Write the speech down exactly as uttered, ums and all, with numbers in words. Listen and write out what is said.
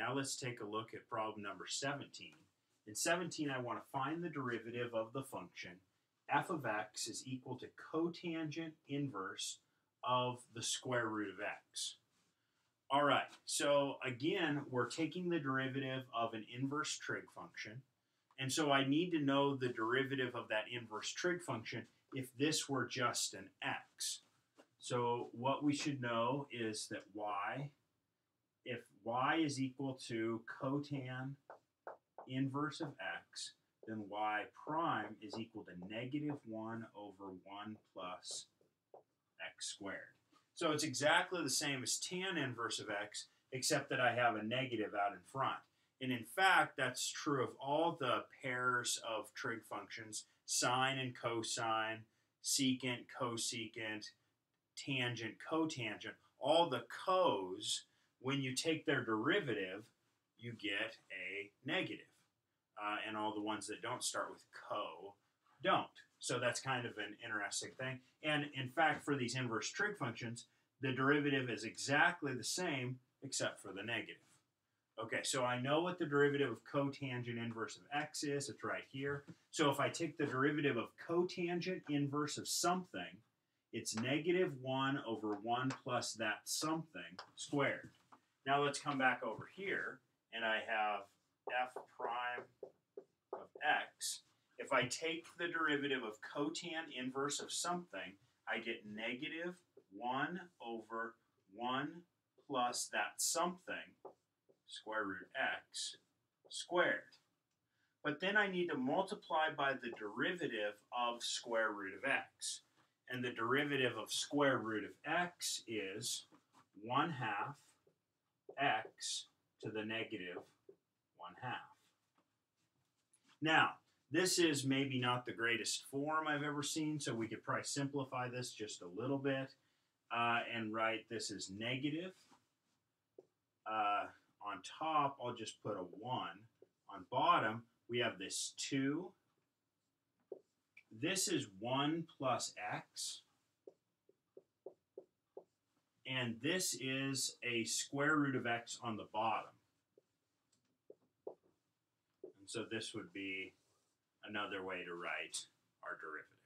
Now let's take a look at problem number seventeen. In seventeen, I want to find the derivative of the function f of x is equal to cotangent inverse of the square root of x. All right, so again, we're taking the derivative of an inverse trig function. And so I need to know the derivative of that inverse trig function if this were just an x. So what we should know is that y, if y is equal to cotan inverse of x, then y prime is equal to negative one over one plus x squared. So it's exactly the same as tan inverse of x, except that I have a negative out in front. And in fact, that's true of all the pairs of trig functions, sine and cosine, secant, cosecant, tangent, cotangent. All the cos, when you take their derivative, you get a negative. Uh, and all the ones that don't start with co don't. So that's kind of an interesting thing. And in fact, for these inverse trig functions, the derivative is exactly the same except for the negative. Okay, so I know what the derivative of cotangent inverse of x is. It's right here. So if I take the derivative of cotangent inverse of something, it's negative one over one plus that something squared. Now let's come back over here, and I have f prime of x. If I take the derivative of cotan inverse of something, I get negative one over one plus that something, square root x, squared. But then I need to multiply by the derivative of square root of x. And the derivative of square root of x is one half x to the negative one half. Now, this is maybe not the greatest form I've ever seen, so we could probably simplify this just a little bit uh, and write this as negative. Uh, on top, I'll just put a one. On bottom, we have this two. This is one plus x, and this is a square root of x on the bottom. And so this would be another way to write our derivative.